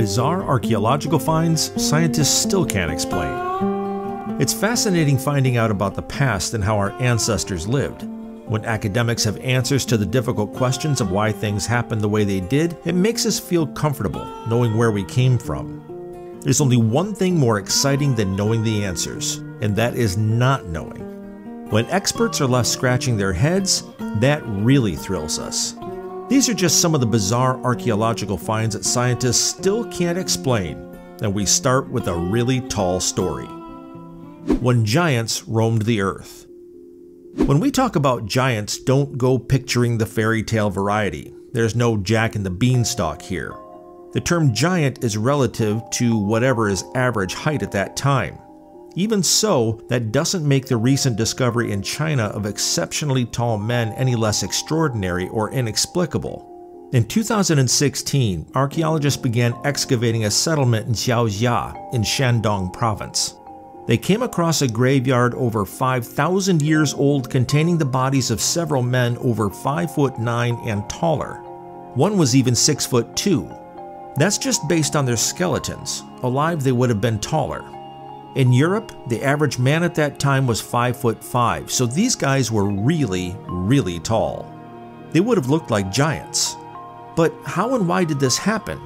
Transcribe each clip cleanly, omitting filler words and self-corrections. bizarre archaeological finds scientists still can't explain. It's fascinating finding out about the past and how our ancestors lived. When academics have answers to the difficult questions of why things happened the way they did, it makes us feel comfortable knowing where we came from. There's only one thing more exciting than knowing the answers, and that is not knowing. When experts are left scratching their heads, that really thrills us. These are just some of the bizarre archaeological finds that scientists still can't explain, and we start with a really tall story. When giants roamed the earth. When we talk about giants, don't go picturing the fairy tale variety. There's no Jack and the Beanstalk here. The term giant is relative to whatever is average height at that time. Even so, that doesn't make the recent discovery in China of exceptionally tall men any less extraordinary or inexplicable. In 2016, archaeologists began excavating a settlement in Xiaoxia in Shandong province. They came across a graveyard over 5,000 years old containing the bodies of several men over 5'9" and taller. One was even 6'2". That's just based on their skeletons. Alive, they would have been taller. In Europe, the average man at that time was 5'5", so these guys were really, really tall. They would have looked like giants. But how and why did this happen?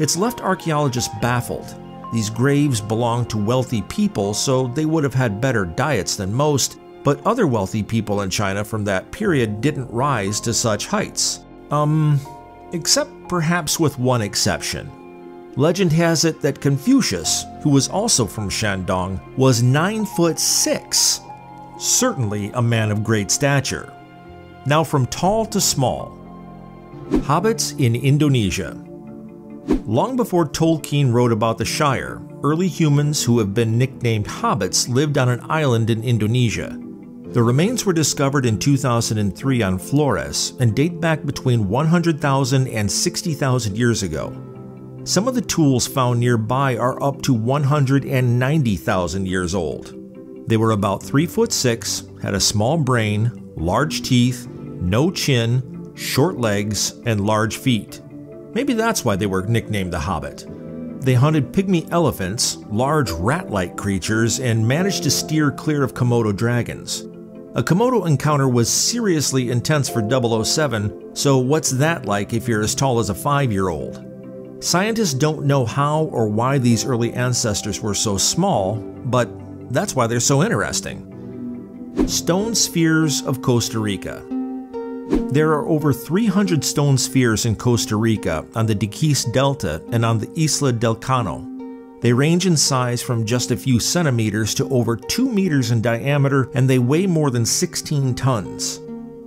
It's left archaeologists baffled. These graves belonged to wealthy people, so they would have had better diets than most, but other wealthy people in China from that period didn't rise to such heights. Except perhaps with one exception. Legend has it that Confucius, who was also from Shandong, was 9'6", certainly a man of great stature. Now from tall to small. Hobbits in Indonesia. Long before Tolkien wrote about the Shire, early humans who have been nicknamed hobbits lived on an island in Indonesia. The remains were discovered in 2003 on Flores and date back between 100,000 and 60,000 years ago. Some of the tools found nearby are up to 190,000 years old. They were about 3'6", had a small brain, large teeth, no chin, short legs, and large feet. Maybe that's why they were nicknamed the Hobbit. They hunted pygmy elephants, large rat-like creatures, and managed to steer clear of Komodo dragons. A Komodo encounter was seriously intense for 007, so what's that like if you're as tall as a 5-year-old? Scientists don't know how or why these early ancestors were so small, but that's why they're so interesting. Stone spheres of Costa Rica. There are over 300 stone spheres in Costa Rica on the Diquis Delta and on the Isla del Cano. They range in size from just a few centimeters to over 2 meters in diameter, and they weigh more than 16 tons.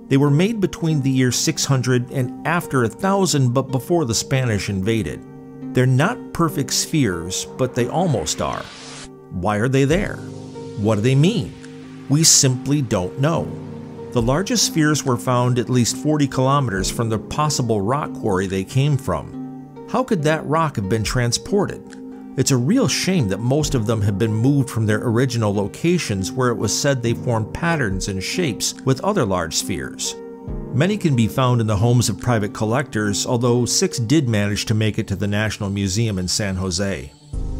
They were made between the year 600 and after 1000, but before the Spanish invaded. They're not perfect spheres, but they almost are. Why are they there? What do they mean? We simply don't know. The largest spheres were found at least 40 kilometers from the possible rock quarry they came from. How could that rock have been transported? It's a real shame that most of them have been moved from their original locations where it was said they formed patterns and shapes with other large spheres. Many can be found in the homes of private collectors, although 6 did manage to make it to the National Museum in San Jose.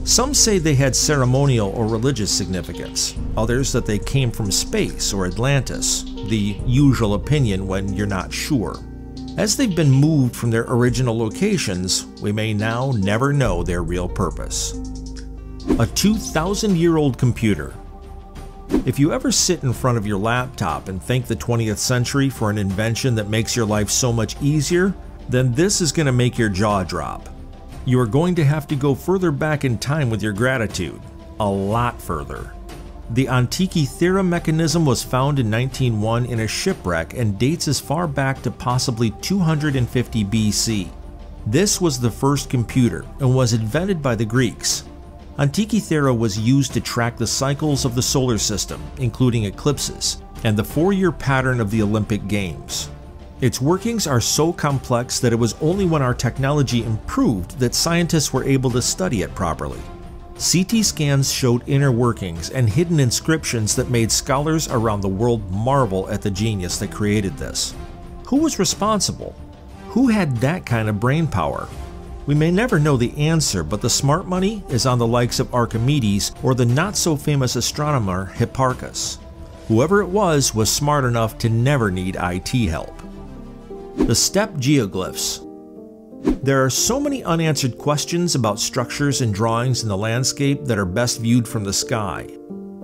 Some say they had ceremonial or religious significance, others that they came from space or Atlantis, the usual opinion when you're not sure. As they've been moved from their original locations, we may now never know their real purpose. A 2,000-year-old computer. If you ever sit in front of your laptop and thank the 20th century for an invention that makes your life so much easier, then this is going to make your jaw drop. You are going to have to go further back in time with your gratitude. A lot further. The Antikythera mechanism was found in 1901 in a shipwreck and dates as far back to possibly 250 BC. This was the first computer and was invented by the Greeks. Antikythera was used to track the cycles of the solar system, including eclipses, and the 4-year pattern of the Olympic Games. Its workings are so complex that it was only when our technology improved that scientists were able to study it properly. CT scans showed inner workings and hidden inscriptions that made scholars around the world marvel at the genius that created this. Who was responsible? Who had that kind of brain power? We may never know the answer, but the smart money is on the likes of Archimedes or the not-so-famous astronomer Hipparchus. Whoever it was smart enough to never need IT help. The Step Geoglyphs. There are so many unanswered questions about structures and drawings in the landscape that are best viewed from the sky.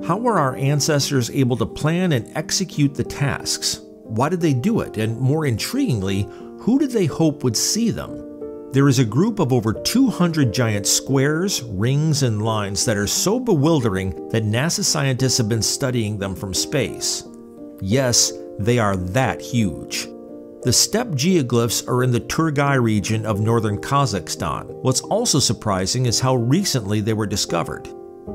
How were our ancestors able to plan and execute the tasks? Why did they do it? And more intriguingly, who did they hope would see them? There is a group of over 200 giant squares, rings, and lines that are so bewildering that NASA scientists have been studying them from space. Yes, they are that huge. The steppe geoglyphs are in the Turgai region of northern Kazakhstan. What's also surprising is how recently they were discovered.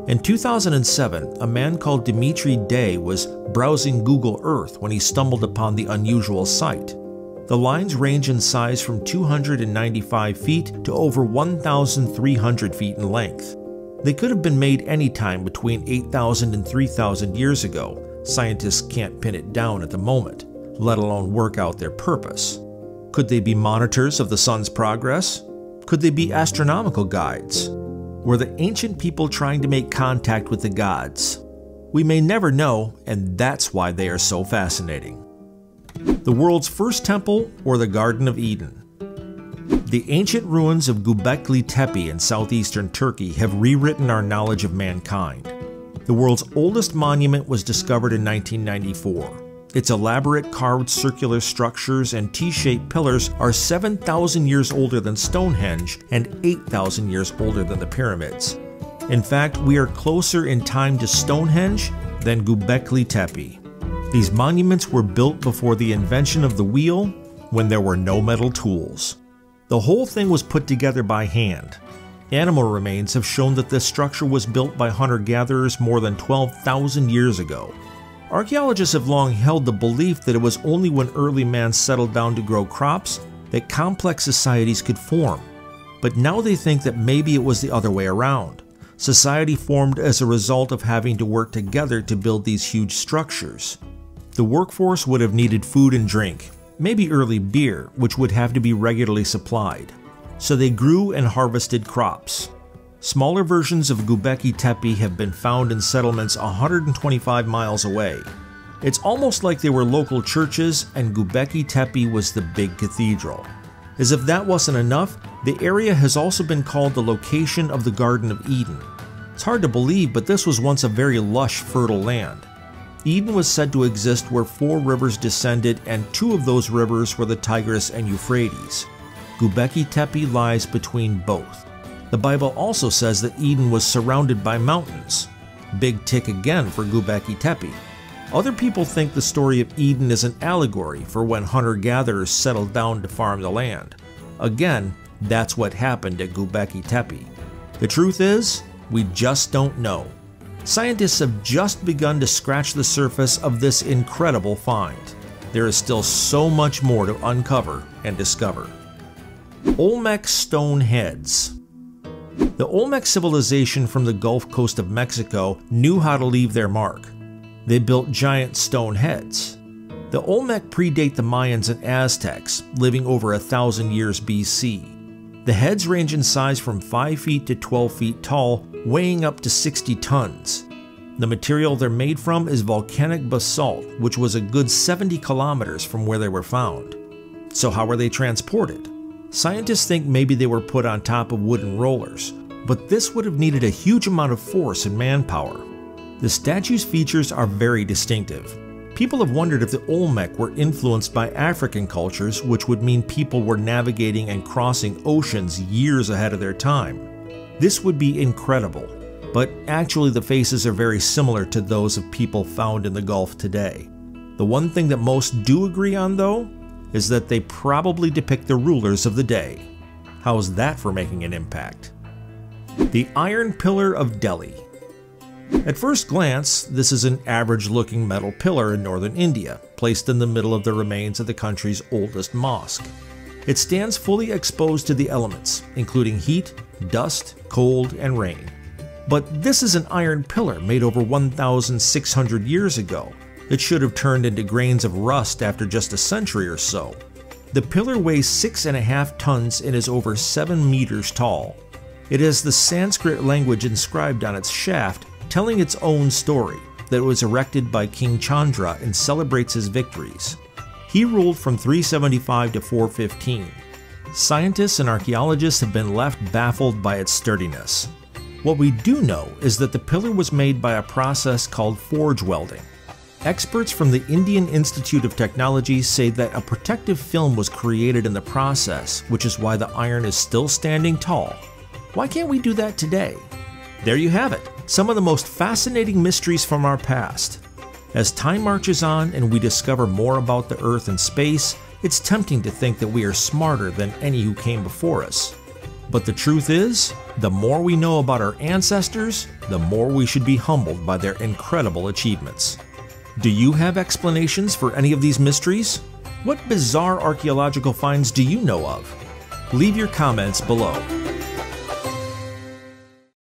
In 2007, a man called Dmitry Day was browsing Google Earth when he stumbled upon the unusual sight. The lines range in size from 295 feet to over 1,300 feet in length. They could have been made any time between 8,000 and 3,000 years ago. Scientists can't pin it down at the moment, let alone work out their purpose. Could they be monitors of the sun's progress? Could they be astronomical guides? Were the ancient people trying to make contact with the gods? We may never know, and that's why they are so fascinating. The world's first temple, or the Garden of Eden. The ancient ruins of Göbekli Tepe in southeastern Turkey have rewritten our knowledge of mankind. The world's oldest monument was discovered in 1994. Its elaborate carved circular structures and T-shaped pillars are 7,000 years older than Stonehenge and 8,000 years older than the pyramids. In fact, we are closer in time to Stonehenge than Göbekli Tepe. These monuments were built before the invention of the wheel, when there were no metal tools. The whole thing was put together by hand. Animal remains have shown that this structure was built by hunter-gatherers more than 12,000 years ago. Archaeologists have long held the belief that it was only when early man settled down to grow crops that complex societies could form. But now they think that maybe it was the other way around. Society formed as a result of having to work together to build these huge structures. The workforce would have needed food and drink, maybe early beer, which would have to be regularly supplied. So they grew and harvested crops. Smaller versions of Göbekli Tepe have been found in settlements 125 miles away. It's almost like they were local churches and Göbekli Tepe was the big cathedral. As if that wasn't enough, the area has also been called the location of the Garden of Eden. It's hard to believe, but this was once a very lush, fertile land. Eden was said to exist where four rivers descended, and two of those rivers were the Tigris and Euphrates. Göbekli Tepe lies between both. The Bible also says that Eden was surrounded by mountains. Big tick again for Göbekli Tepe. Other people think the story of Eden is an allegory for when hunter-gatherers settled down to farm the land. Again, that's what happened at Göbekli Tepe. The truth is, we just don't know. Scientists have just begun to scratch the surface of this incredible find. There is still so much more to uncover and discover. Olmec stone heads. The Olmec civilization from the Gulf Coast of Mexico knew how to leave their mark. They built giant stone heads. The Olmec predate the Mayans and Aztecs, living over 1,000 years BC. The heads range in size from 5 feet to 12 feet tall, weighing up to 60 tons. The material they're made from is volcanic basalt, which was a good 70 kilometers from where they were found. So how were they transported? Scientists think maybe they were put on top of wooden rollers, but this would have needed a huge amount of force and manpower. The statue's features are very distinctive. People have wondered if the Olmec were influenced by African cultures, which would mean people were navigating and crossing oceans years ahead of their time. This would be incredible, but actually the faces are very similar to those of people found in the Gulf today. The one thing that most do agree on, though, is that they probably depict the rulers of the day. How's that for making an impact? The Iron Pillar of Delhi. At first glance, this is an average-looking metal pillar in northern India, placed in the middle of the remains of the country's oldest mosque. It stands fully exposed to the elements, including heat, dust, cold, and rain. But this is an iron pillar made over 1,600 years ago. It should have turned into grains of rust after just a century or so. The pillar weighs 6.5 tons and is over 7 meters tall. It has the Sanskrit language inscribed on its shaft, telling its own story, that it was erected by King Chandra and celebrates his victories. He ruled from 375 to 415. Scientists and archaeologists have been left baffled by its sturdiness. What we do know is that the pillar was made by a process called forge welding. Experts from the Indian Institute of Technology say that a protective film was created in the process, which is why the iron is still standing tall. Why can't we do that today? There you have it, some of the most fascinating mysteries from our past. As time marches on and we discover more about the Earth and space, it's tempting to think that we are smarter than any who came before us. But the truth is, the more we know about our ancestors, the more we should be humbled by their incredible achievements. Do you have explanations for any of these mysteries? What bizarre archaeological finds do you know of? Leave your comments below.